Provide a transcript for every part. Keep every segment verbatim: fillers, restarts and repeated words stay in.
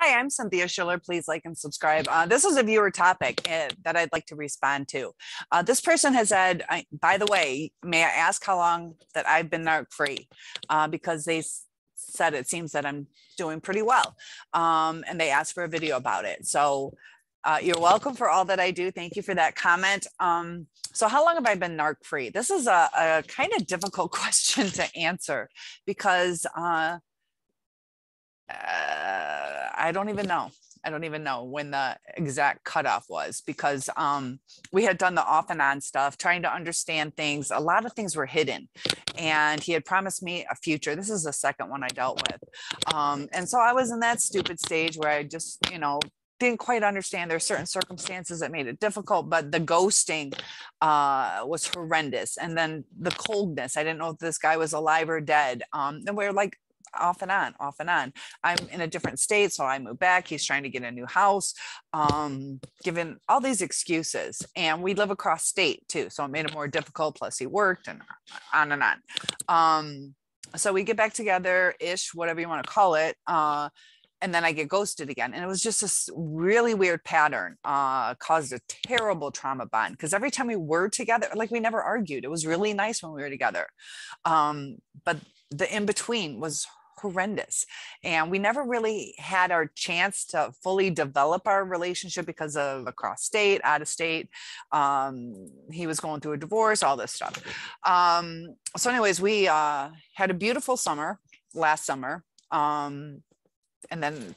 Hi, I'm Cynthia Schiller. Please like and subscribe. Uh, this is a viewer topic uh, that I'd like to respond to. Uh, this person has said, I, by the way, may I ask how long that I've been N A R C free? Uh, because they said it seems that I'm doing pretty well. Um, and they asked for a video about it. So uh, you're welcome for all that I do. Thank you for that comment. Um, so how long have I been N A R C free? This is a, a kind of difficult question to answer because uh, Uh, I don't even know. I don't even know when the exact cutoff was because um, we had done the off and on stuff, trying to understand things. A lot of things were hidden and he had promised me a future. This is the second one I dealt with. Um, and so I was in that stupid stage where I just, you know, didn't quite understand. There are certain circumstances that made it difficult, but the ghosting uh, was horrendous. And then the coldness, I didn't know if this guy was alive or dead. Um, and we were like, off and on, off and on. I'm in a different state, so I moved back. He's trying to get a new house, um, given all these excuses. And we live across state too, so it made it more difficult. Plus he worked and on and on. Um, so we get back together-ish, whatever you want to call it. Uh, and then I get ghosted again. And it was just this really weird pattern, uh, caused a terrible trauma bond. Because every time we were together, like we never argued. It was really nice when we were together. Um, but the in-between was horrendous. And we never really had our chance to fully develop our relationship because of across state, out of state. Um, he was going through a divorce, all this stuff. Um, so anyways, we uh, had a beautiful summer last summer. Um, and then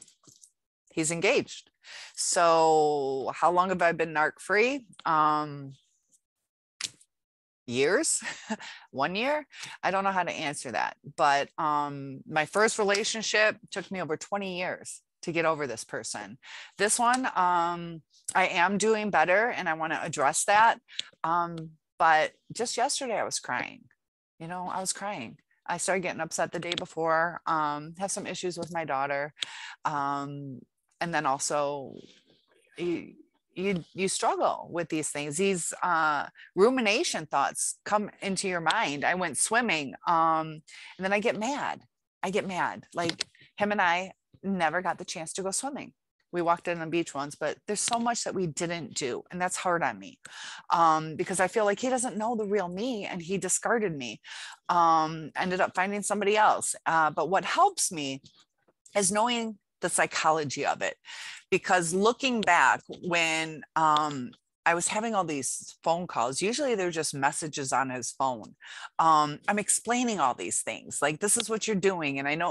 he's engaged. So how long have I been N A R C free? Um, years, one year. I don't know how to answer that, but um, my first relationship took me over twenty years to get over this person. This one, um, I am doing better and I want to address that. Um, but just yesterday I was crying, you know, I was crying. I started getting upset the day before, um, have some issues with my daughter. Um, and then also he, you, you struggle with these things. These, uh, rumination thoughts come into your mind. I went swimming. Um, and then I get mad. I get mad. Like him and I never got the chance to go swimming. We walked in on the beach once, but there's so much that we didn't do. And that's hard on me. Um, because I feel like he doesn't know the real me and he discarded me. Um, ended up finding somebody else. Uh, but what helps me is knowing the psychology of it. Because looking back when um, I was having all these phone calls, usually they're just messages on his phone. Um, I'm explaining all these things like, this is what you're doing. And I know,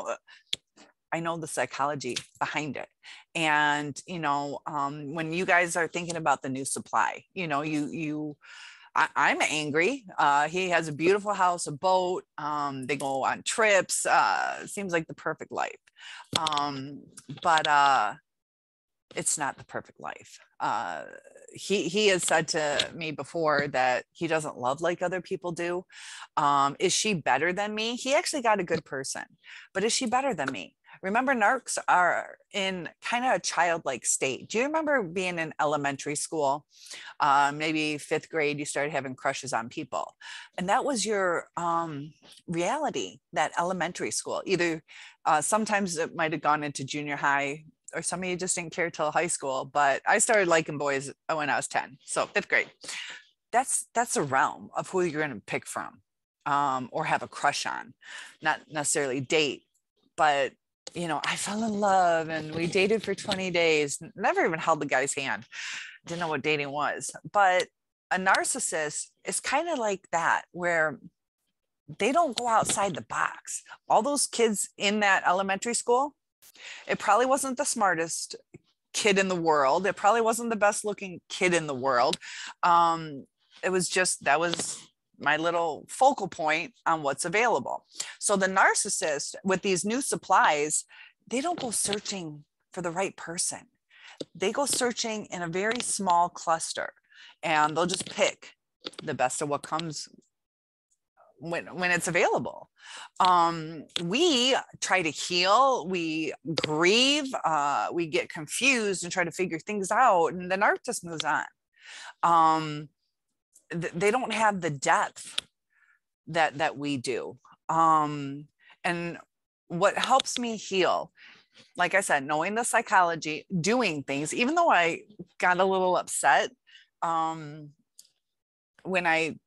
I know the psychology behind it. And, you know, um, when you guys are thinking about the new supply, you know, you, you, I, I'm angry. Uh, he has a beautiful house, a boat. Um, they go on trips. Uh, seems like the perfect life. Um, but, uh, it's not the perfect life. Uh, he, he has said to me before that he doesn't love like other people do. Um, is she better than me? He actually got a good person, but is she better than me? Remember, N A R Cs are in kind of a childlike state. Do you remember being in elementary school? Um, maybe fifth grade, you started having crushes on people. And that was your um, reality, that elementary school. Either uh, sometimes it might've gone into junior high, or some of you just didn't care till high school, but I started liking boys when I was ten. So fifth grade, that's, that's a realm of who you're going to pick from, um, or have a crush on, not necessarily date, but you know, I fell in love and we dated for twenty days, never even held the guy's hand. Didn't know what dating was, but a narcissist is kind of like that, where they don't go outside the box. All those kids in that elementary school, it probably wasn't the smartest kid in the world. It probably wasn't the best looking kid in the world. Um, it was just, that was my little focal point on what's available. So the narcissist with these new supplies, they don't go searching for the right person. They go searching in a very small cluster and they'll just pick the best of what comes when, when it's available. Um, we try to heal, we grieve, uh, we get confused and try to figure things out. And the narcissist moves on. Um, th they don't have the depth that, that we do. Um, and what helps me heal like I said, knowing the psychology, doing things, even though I got a little upset um, when I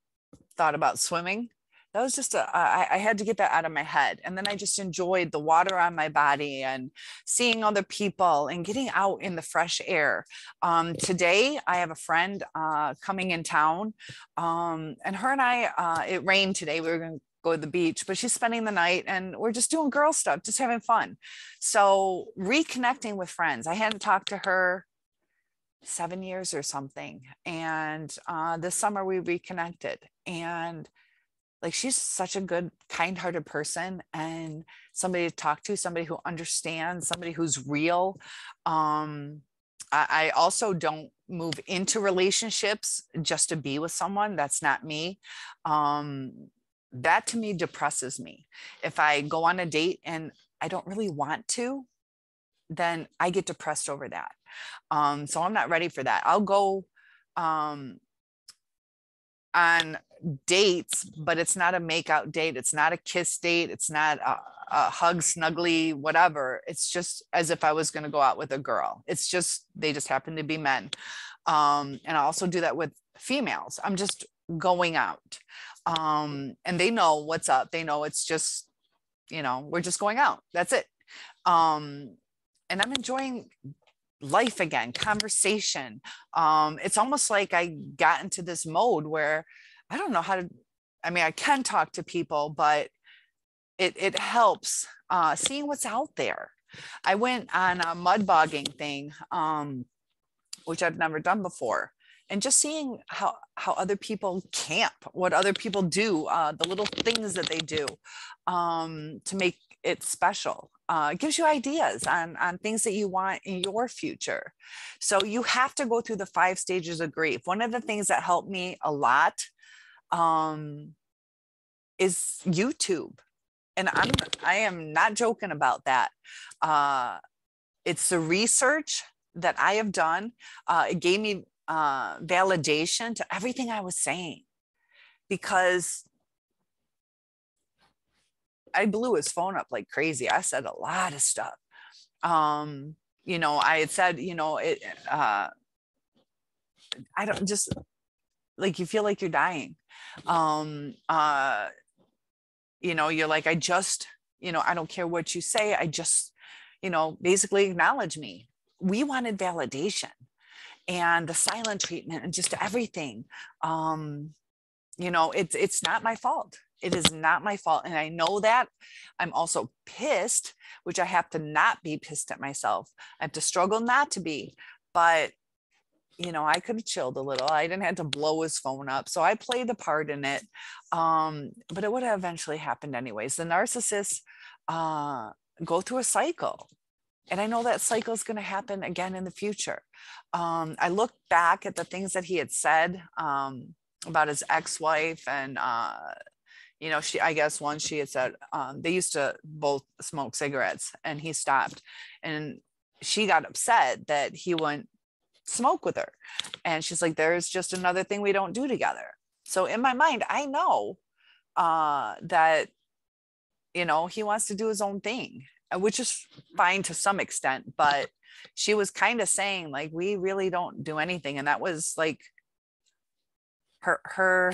thought about swimming, that was just, a, I, I had to get that out of my head. And then I just enjoyed the water on my body and seeing other people and getting out in the fresh air. Um, today, I have a friend uh, coming in town um, and her and I, uh, it rained today. We were going to go to the beach, but she's spending the night and we're just doing girl stuff, just having fun. So reconnecting with friends. I hadn't talked to her seven years or something. And uh, this summer we reconnected, and like, she's such a good, kind-hearted person and somebody to talk to, somebody who understands, somebody who's real. Um, I, I also don't move into relationships just to be with someone. That's not me. Um, that to me depresses me. If I go on a date and I don't really want to, then I get depressed over that. Um, so I'm not ready for that. I'll go um, on dates, but it's not a makeout date. It's not a kiss date. It's not a, a hug, snuggly, whatever. It's just as if I was going to go out with a girl. It's just, they just happen to be men. Um, and I also do that with females. I'm just going out. Um, and they know what's up. They know it's just, you know, we're just going out. That's it. Um, and I'm enjoying life again, conversation. Um, it's almost like I got into this mode where I don't know how to, I mean, I can talk to people, but it, it helps uh, seeing what's out there. I went on a mud bogging thing, um, which I've never done before. And just seeing how, how other people camp, what other people do, uh, the little things that they do um, to make it special. Uh, it gives you ideas on, on things that you want in your future. So you have to go through the five stages of grief. One of the things that helped me a lot um, is YouTube. And I'm, I am not joking about that. Uh, it's the research that I have done. Uh, it gave me uh, validation to everything I was saying, because I blew his phone up like crazy. I said a lot of stuff. Um, you know, I had said, you know, it, uh, I don't just like, you feel like you're dying. Um, uh, you know, you're like, I just, you know, I don't care what you say. I just, you know, basically acknowledge me. We wanted validation and the silent treatment and just everything. Um, you know, it's, it's not my fault. It is not my fault. And I know that. I'm also pissed, which I have to not be pissed at myself. I have to struggle not to be, but you know, I could have chilled a little. I didn't have to blow his phone up. So I played the part in it. Um, but it would have eventually happened anyways. The narcissists uh, go through a cycle. And I know that cycle is going to happen again in the future. Um, I look back at the things that he had said um, about his ex-wife and, uh, you know, she, I guess once she had said, um, they used to both smoke cigarettes and he stopped, and she got upset that he wouldn't smoke with her. And she's like, there's just another thing we don't do together. So in my mind, I know uh, that, you know, he wants to do his own thing, which is fine to some extent, but she was kind of saying like, we really don't do anything. And that was like her, her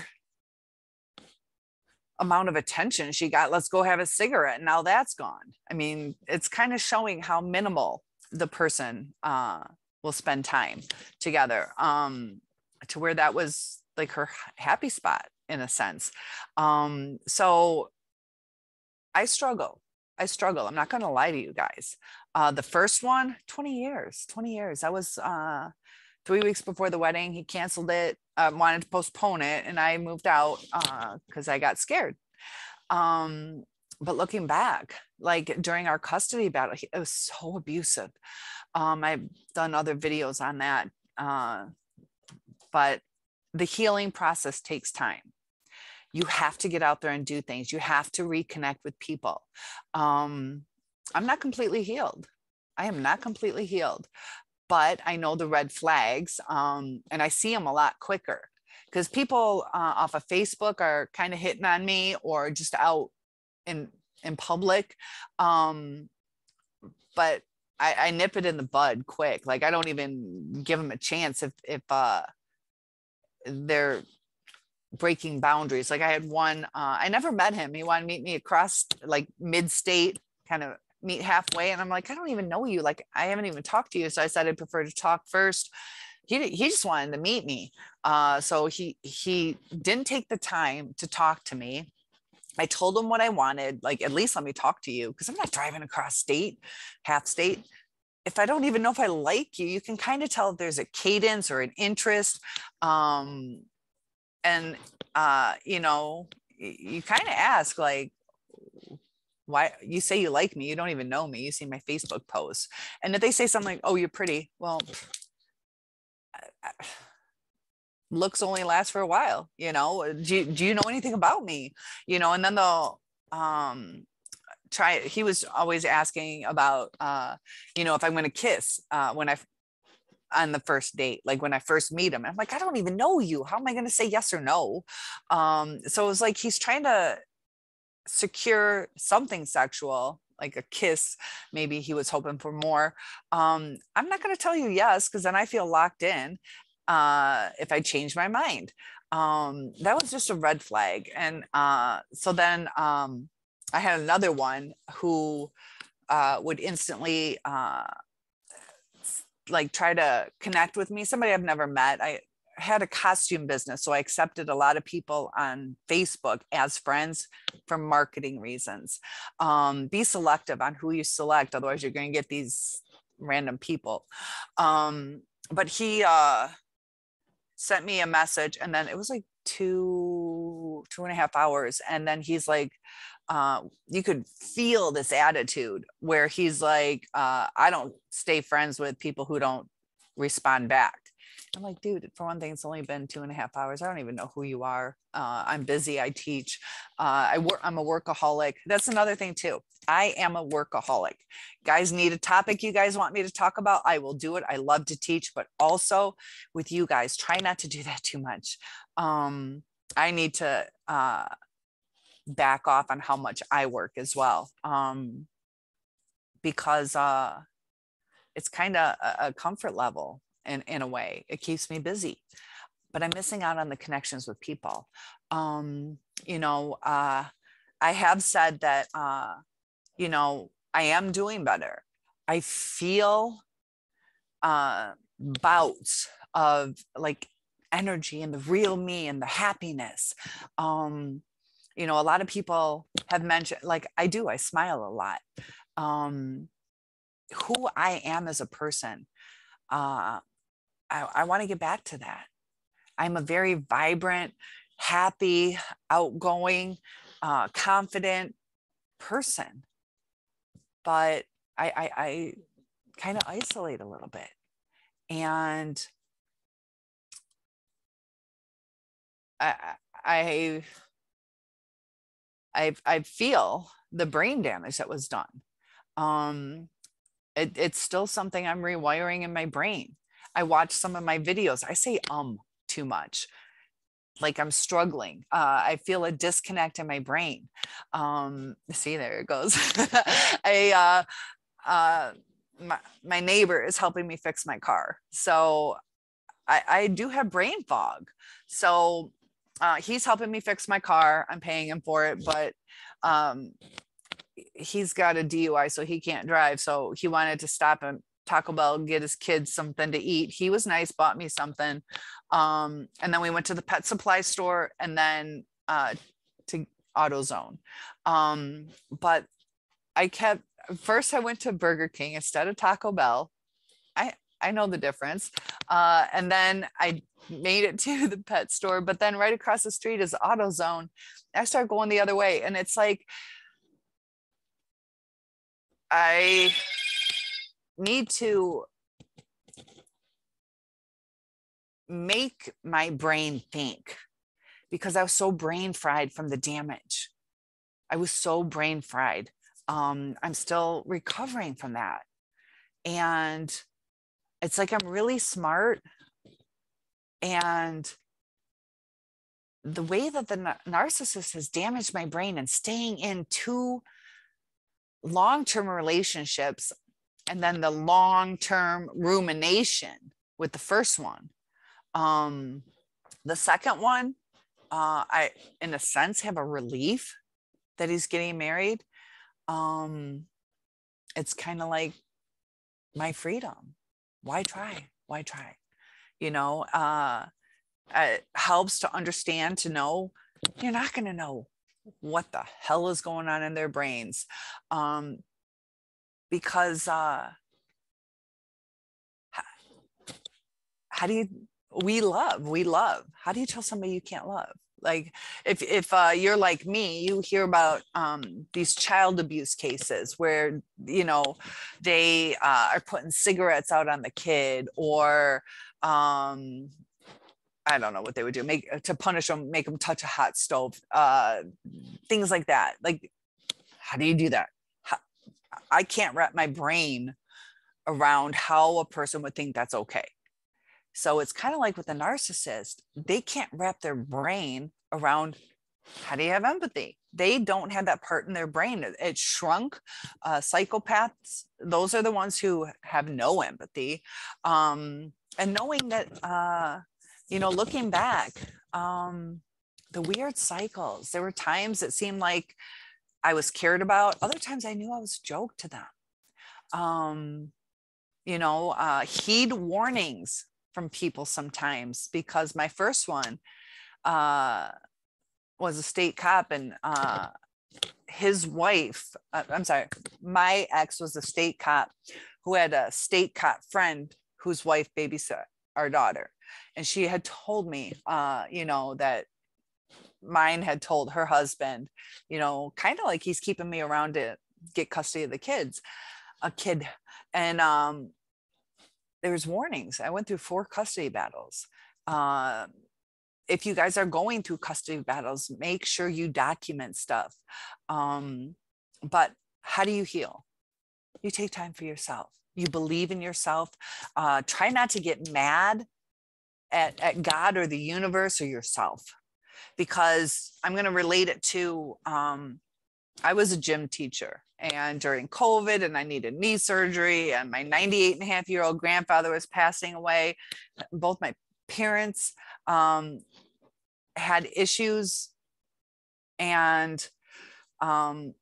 amount of attention she got. Let's go have a cigarette. And now that's gone. I mean, it's kind of showing how minimal the person uh, will spend time together, um, to where that was like her happy spot in a sense. Um, so I struggle. I struggle. I'm not going to lie to you guys. Uh, the first one, twenty years, twenty years. I was uh, three weeks before the wedding. He canceled it, uh, wanted to postpone it. And I moved out because uh, I got scared. Um, but looking back, like during our custody battle, he, it was so abusive. Um, I've done other videos on that. Uh, but the healing process takes time. You have to get out there and do things. You have to reconnect with people. Um, I'm not completely healed. I am not completely healed, but I know the red flags um, and I see them a lot quicker, because people uh, off of Facebook are kind of hitting on me or just out in, in public. Um, but I, I nip it in the bud quick. Like, I don't even give them a chance if, if uh, they're breaking boundaries. Like, I had one, uh, I never met him. He wanted to meet me across, like, mid-state, kind of meet halfway. And I'm like, I don't even know you. Like, I haven't even talked to you. So I said, I'd prefer to talk first. He, he just wanted to meet me. Uh, so he, he didn't take the time to talk to me. I told him what I wanted, like, at least let me talk to you, because I'm not driving across state, half state. If I don't even know if I like you, you can kind of tell if there's a cadence or an interest. Um, and, uh, you know, you kind of ask, like, why you say you like me, you don't even know me, you see my Facebook posts. And if they say something like, oh, you're pretty, well, I, I, looks only last for a while, you know, do you, do you know anything about me, you know? And then they'll um, try, he was always asking about, uh, you know, if I'm going to kiss uh, when I, on the first date, like when I first meet him. And I'm like, I don't even know you. How am I going to say yes or no? Um, so it was like, he's trying to secure something sexual, like a kiss. Maybe he was hoping for more. Um, I'm not going to tell you yes, because then I feel locked in. Uh, if I change my mind, um, that was just a red flag. And, uh, so then, um, I had another one who, uh, would instantly, uh, like try to connect with me. Somebody I've never met. I had a costume business, so I accepted a lot of people on Facebook as friends for marketing reasons. Um, be selective on who you select. Otherwise you're going to get these random people. Um, but he, uh, sent me a message, and then it was like two, two and a half hours. And then he's like, uh, you could feel this attitude where he's like, uh, I don't stay friends with people who don't respond back. I'm like, dude, for one thing, it's only been two and a half hours. I don't even know who you are. Uh, I'm busy. I teach. Uh, I work. I'm a workaholic. That's another thing too. I am a workaholic. Guys, need a topic you guys want me to talk about, I will do it. I love to teach, but also with you guys, try not to do that too much. Um, I need to uh, back off on how much I work as well. Um, because uh, it's kind of a, a comfort level. And in, in a way, it keeps me busy, but I'm missing out on the connections with people. Um, you know, uh, I have said that, uh, you know, I am doing better. I feel uh, bouts of like energy and the real me and the happiness. Um, you know, a lot of people have mentioned, like, I do, I smile a lot. Um, who I am as a person. Uh, I, I want to get back to that. I'm a very vibrant, happy, outgoing, uh, confident person, but I, I, I kind of isolate a little bit, and I, I, I, I feel the brain damage that was done. Um, It, it's still something I'm rewiring in my brain. I watch some of my videos. I say um too much. Like, I'm struggling. Uh, I feel a disconnect in my brain. Um, see, there it goes. I, uh, uh, my, my neighbor is helping me fix my car. So I, I do have brain fog. So uh, he's helping me fix my car. I'm paying him for it, but um, he's got a D U I, so he can't drive. So he wanted to stop at Taco Bell, get his kids something to eat. He was nice, bought me something. Um, and then we went to the pet supply store, and then uh, to AutoZone. Um, but I kept, first I went to Burger King instead of Taco Bell. I, I know the difference. Uh, and then I made it to the pet store, but then right across the street is AutoZone. I started going the other way, and it's like, I need to make my brain think, because I was so brain fried from the damage. I was so brain fried. Um, I'm still recovering from that. And it's like, I'm really smart. And the way that the narcissist has damaged my brain and staying in too long-term relationships and then the long-term rumination with the first one. Um, the second one, uh, I, in a sense, have a relief that he's getting married. Um, it's kind of like my freedom. Why try? Why try? You know, uh, it helps to understand, to know you're not going to know what the hell is going on in their brains. Um, because, uh, how do you, we love, we love, how do you tell somebody you can't love? Like if, if, uh, you're like me, you hear about, um, these child abuse cases where, you know, they, uh, are putting cigarettes out on the kid, or, um, I don't know what they would do, make to punish them, make them touch a hot stove, uh, things like that. Like, how do you do that? How, I can't wrap my brain around how a person would think that's okay. So it's kind of like with the narcissist, they can't wrap their brain around how do you have empathy? They don't have that part in their brain. It's shrunk. Uh, psychopaths, those are the ones who have no empathy. Um, and knowing that, uh, you know, looking back, um, the weird cycles, there were times it seemed like I was cared about. Other times I knew I was a joke to them. Um, you know, uh, heed warnings from people sometimes, because my first one uh, was a state cop, and uh, his wife, uh, I'm sorry, my ex was a state cop who had a state cop friend whose wife babysat our daughter. And she had told me, uh, you know, that mine had told her husband, you know, kind of like he's keeping me around to get custody of the kids, a kid. And um, there was warnings. I went through four custody battles. Uh, if you guys are going through custody battles, make sure you document stuff. Um, but how do you heal? You take time for yourself. You believe in yourself. Uh, try not to get mad at, at God or the universe or yourself, because I'm going to relate it to, um, I was a gym teacher, and during COVID, and I needed knee surgery, and my ninety-eight and a half year old grandfather was passing away. Both my parents, um, had issues, and, um,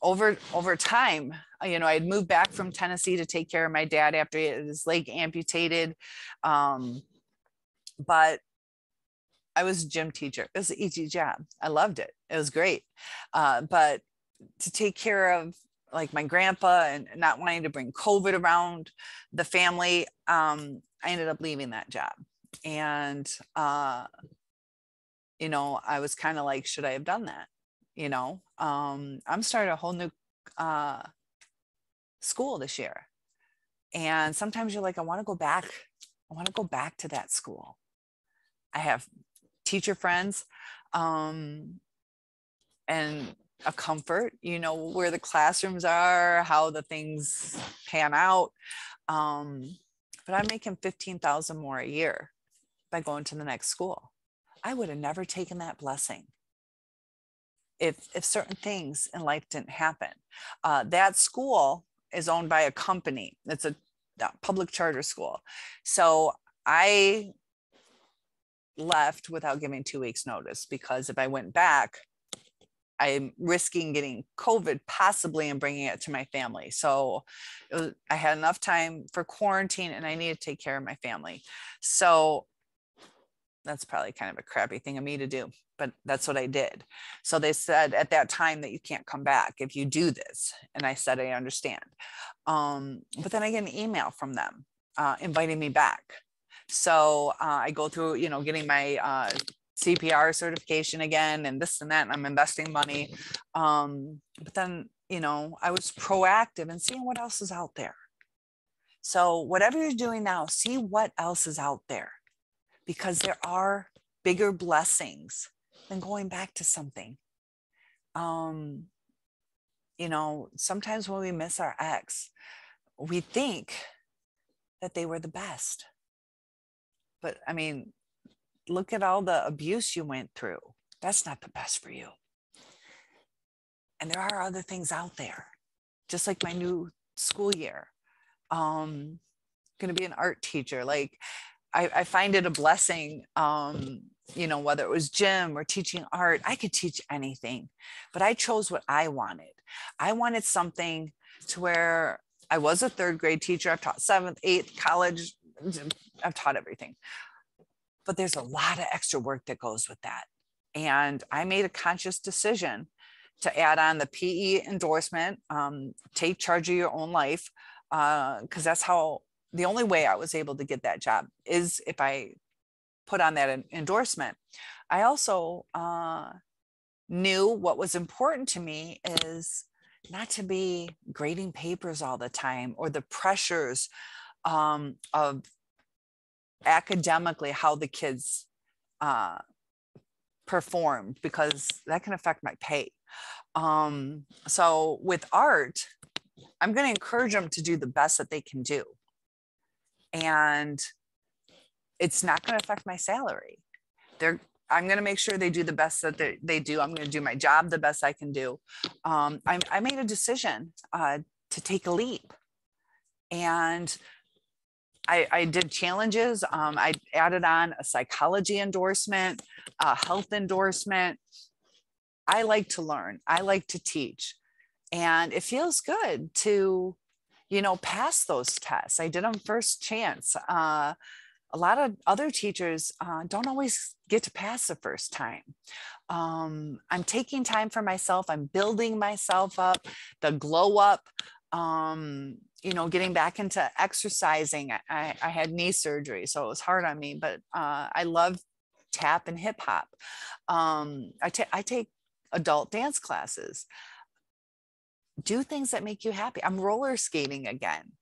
Over over time, you know, I had moved back from Tennessee to take care of my dad after he had his leg amputated. Um, but I was a gym teacher. It was an easy job. I loved it. It was great. Uh, but to take care of like my grandpa and not wanting to bring COVID around the family, um, I ended up leaving that job. And, uh, you know, I was kind of like, should I have done that? You know, um, I'm starting a whole new uh, school this year. And sometimes you're like, I want to go back. I want to go back to that school. I have teacher friends um, and a comfort, you know, where the classrooms are, how the things pan out. Um, but I'm making fifteen thousand dollars more a year by going to the next school. I would have never taken that blessing if if certain things in life didn't happen. Uh, that school is owned by a company. It's a public charter school. So I left without giving two weeks notice, because if I went back, I'm risking getting COVID possibly and bringing it to my family. So it was, I had enough time for quarantine, and I needed to take care of my family. So that's probably kind of a crappy thing of me to do, but that's what I did. So they said at that time that you can't come back if you do this. And I said, I understand. Um, but then I get an email from them uh, inviting me back. So uh, I go through, you know, getting my uh, C P R certification again, and this and that, and I'm investing money. Um, but then, you know, I was proactive and seeing what else is out there. So whatever you're doing now, see what else is out there, because there are bigger blessings than going back to something. Um, you know, sometimes when we miss our ex, we think that they were the best. But I mean, look at all the abuse you went through. That's not the best for you. And there are other things out there, just like my new school year. um, going to be an art teacher. Like I, I find it a blessing, um, you know, whether it was gym or teaching art, I could teach anything, but I chose what I wanted. I wanted something to where I was a third grade teacher. I've taught seventh, eighth, college. I've taught everything, but there's a lot of extra work that goes with that. And I made a conscious decision to add on the P E endorsement, um, take charge of your own life. Uh, Cause that's how, the only way I was able to get that job is if I put on that endorsement. I also uh, knew what was important to me is not to be grading papers all the time, or the pressures um, of academically how the kids uh, performed, because that can affect my pay. Um, so with art, I'm going to encourage them to do the best that they can do. And it's not going to affect my salary. They're, I'm going to make sure they do the best that they, they do. I'm going to do my job the best I can do. Um, I, I made a decision uh, to take a leap. And I, I did challenges. Um, I added on a psychology endorsement, a health endorsement. I like to learn. I like to teach. And it feels good to, you know, pass those tests. I did them first chance. Uh, a lot of other teachers uh, don't always get to pass the first time. Um, I'm taking time for myself. I'm building myself up, the glow up, um, you know, getting back into exercising. I, I, I had knee surgery, so it was hard on me, but uh, I love tap and hip hop. Um, I, ta- I take adult dance classes. Do things that make you happy. I'm roller skating again.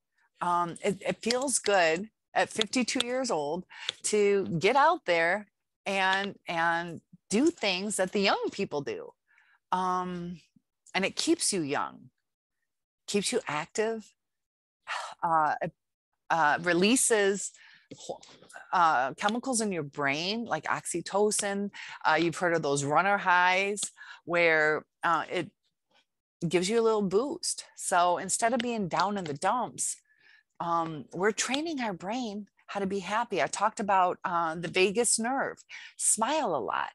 Um, it, it feels good at fifty-two years old to get out there and, and do things that the young people do. Um, and it keeps you young, keeps you active, uh, uh, releases uh, chemicals in your brain, like oxytocin. Uh, you've heard of those runner highs where uh, it gives you a little boost. So instead of being down in the dumps, um, we're training our brain how to be happy. I talked about uh, the vagus nerve. Smile a lot,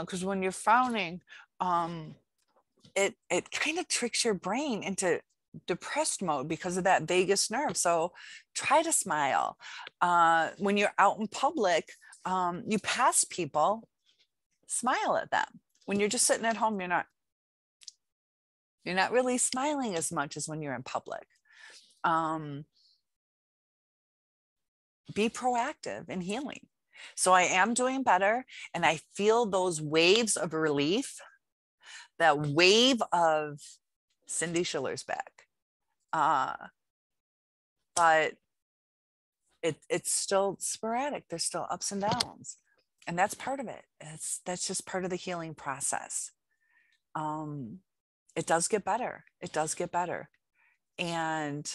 because uh, when you're frowning, um, it, it kind of tricks your brain into depressed mode because of that vagus nerve. So try to smile. Uh, when you're out in public, um, you pass people, smile at them. When you're just sitting at home, you're not You're not really smiling as much as when you're in public. Um, be proactive in healing. So I am doing better, and I feel those waves of relief, that wave of Cindy Schiller's back. Uh, but it, it's still sporadic. There's still ups and downs. And that's part of it. It's, that's just part of the healing process. Um, It does get better. It does get better. And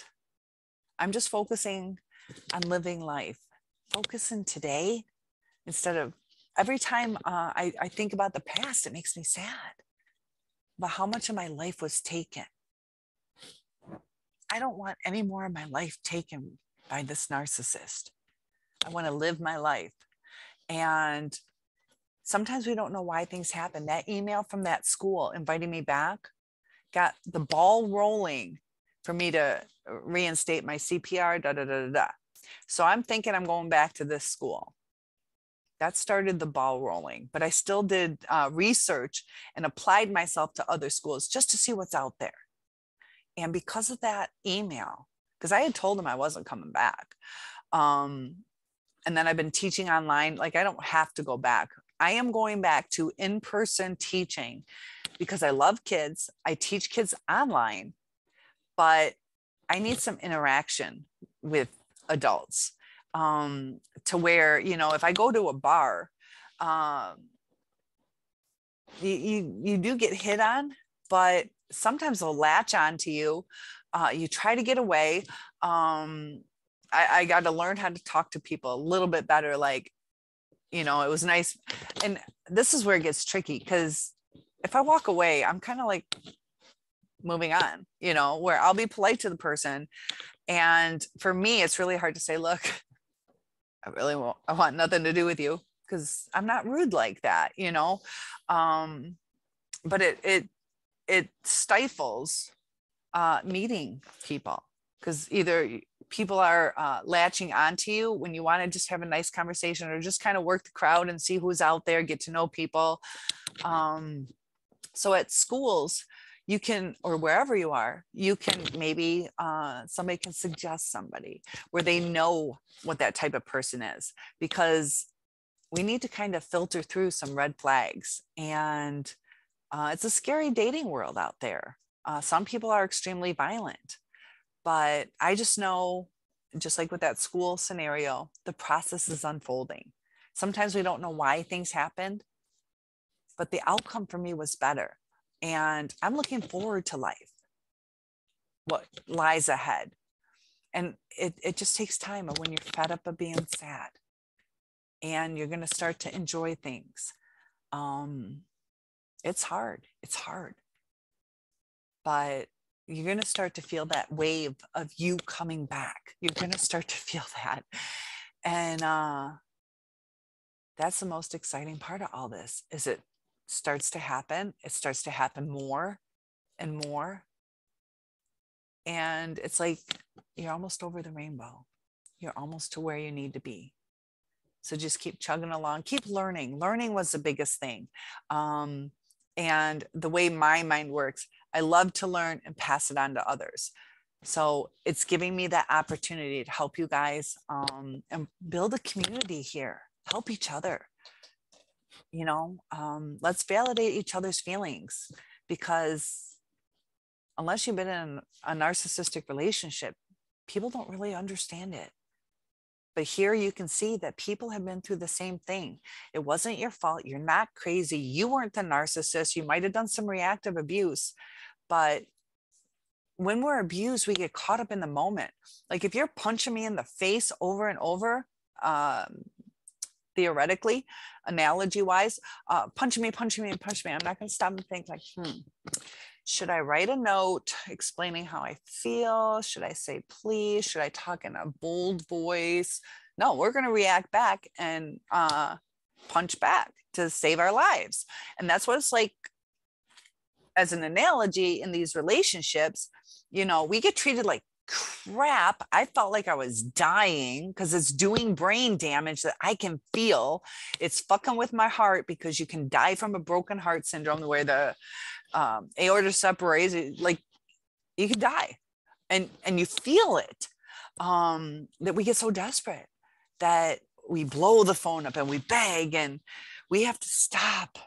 I'm just focusing on living life, focusing today instead of every time uh, I, I think about the past, it makes me sad about how much of my life was taken. I don't want any more of my life taken by this narcissist. I want to live my life. And sometimes we don't know why things happen. That email from that school inviting me back got the ball rolling for me to reinstate my C P R, da, da, da, da, da. So I'm thinking I'm going back to this school. That started the ball rolling, but I still did uh, research and applied myself to other schools just to see what's out there. And because of that email, because I had told them I wasn't coming back. Um, and then I've been teaching online. Like, I don't have to go back. I am going back to in-person teaching because I love kids. I teach kids online, but I need some interaction with adults um, to where, you know, if I go to a bar, um, you, you, you do get hit on, but sometimes they'll latch on to you. Uh, you try to get away. Um, I, I got to learn how to talk to people a little bit better. Like, you know, it was nice. And this is where it gets tricky, because if I walk away, I'm kind of like, moving on, you know, where I'll be polite to the person. And for me, it's really hard to say, look, I really won't, I want nothing to do with you, because I'm not rude like that, you know? Um, but it, it, it stifles uh, meeting people, because either people are uh, latching onto you when you want to just have a nice conversation, or just kind of work the crowd and see who's out there, get to know people. Um, so at schools, you can, or wherever you are, you can maybe uh, somebody can suggest somebody where they know what that type of person is, because we need to kind of filter through some red flags. And uh, it's a scary dating world out there. Uh, some people are extremely violent, but I just know, just like with that school scenario, the process is unfolding. Sometimes we don't know why things happened, but the outcome for me was better. And I'm looking forward to life, what lies ahead. And it, it just takes time. When you're fed up of being sad, and you're going to start to enjoy things. Um, it's hard. It's hard. But you're going to start to feel that wave of you coming back. You're going to start to feel that. And uh, that's the most exciting part of all this, is it starts to happen. It starts to happen more and more. And it's like, you're almost over the rainbow. You're almost to where you need to be. So just keep chugging along, keep learning. Learning was the biggest thing. Um, and the way my mind works, I love to learn and pass it on to others. So it's giving me that opportunity to help you guys um, and build a community here, help each other. You know, um, let's validate each other's feelings, because unless you've been in a narcissistic relationship, people don't really understand it. But here you can see that people have been through the same thing. It wasn't your fault. You're not crazy. You weren't the narcissist. You might have done some reactive abuse. But when we're abused, we get caught up in the moment. Like if you're punching me in the face over and over, um, theoretically, analogy wise, uh, punch me, punch me, and punch me. I'm not going to stop and think like, hmm, should I write a note explaining how I feel? Should I say, please? Should I talk in a bold voice? No, we're going to react back and uh, punch back to save our lives. And that's what it's like as an analogy in these relationships. You know, we get treated like crap. I felt like I was dying because it's doing brain damage that I can feel. It's fucking with my heart, because you can die from a broken heart syndrome, where the um, aorta separates, like you can die and, and you feel it, um, that we get so desperate that we blow the phone up and we beg, and we have to stop.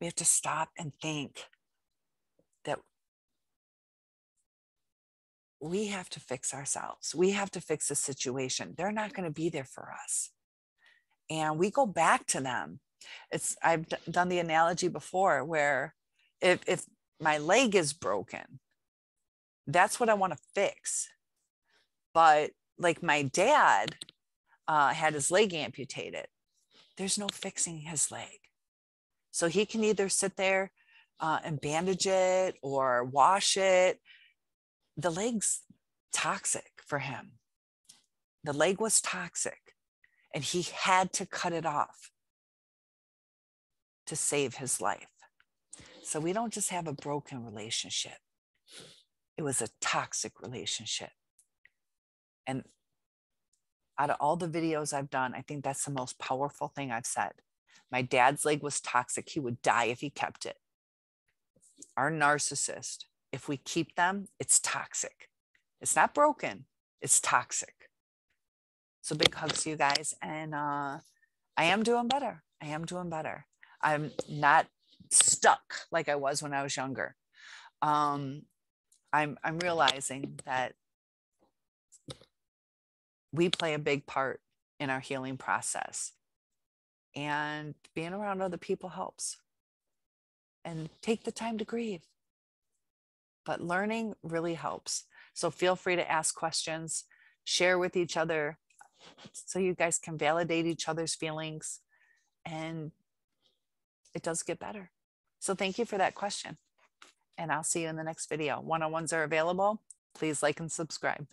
We have to stop and think that we have to fix ourselves. We have to fix the situation. They're not going to be there for us. And we go back to them. It's, I've d- done the analogy before, where if, if my leg is broken, that's what I want to fix. But like my dad uh, had his leg amputated. There's no fixing his leg. So he can either sit there uh, and bandage it or wash it. The leg's toxic for him. The leg was toxic, and he had to cut it off to save his life. So we don't just have a broken relationship. It was a toxic relationship. And out of all the videos I've done, I think that's the most powerful thing I've said. My dad's leg was toxic. He would die if he kept it. Our narcissist, if we keep them, it's toxic. It's not broken. It's toxic. So big hugs to you guys. And uh, I am doing better. I am doing better. I'm not stuck like I was when I was younger. Um, I'm, I'm realizing that we play a big part in our healing process. And being around other people helps. And take the time to grieve. But learning really helps. So feel free to ask questions, share with each other, so you guys can validate each other's feelings, and it does get better. So thank you for that question. and I'll see you in the next video. One-on-ones are available. Please like and subscribe.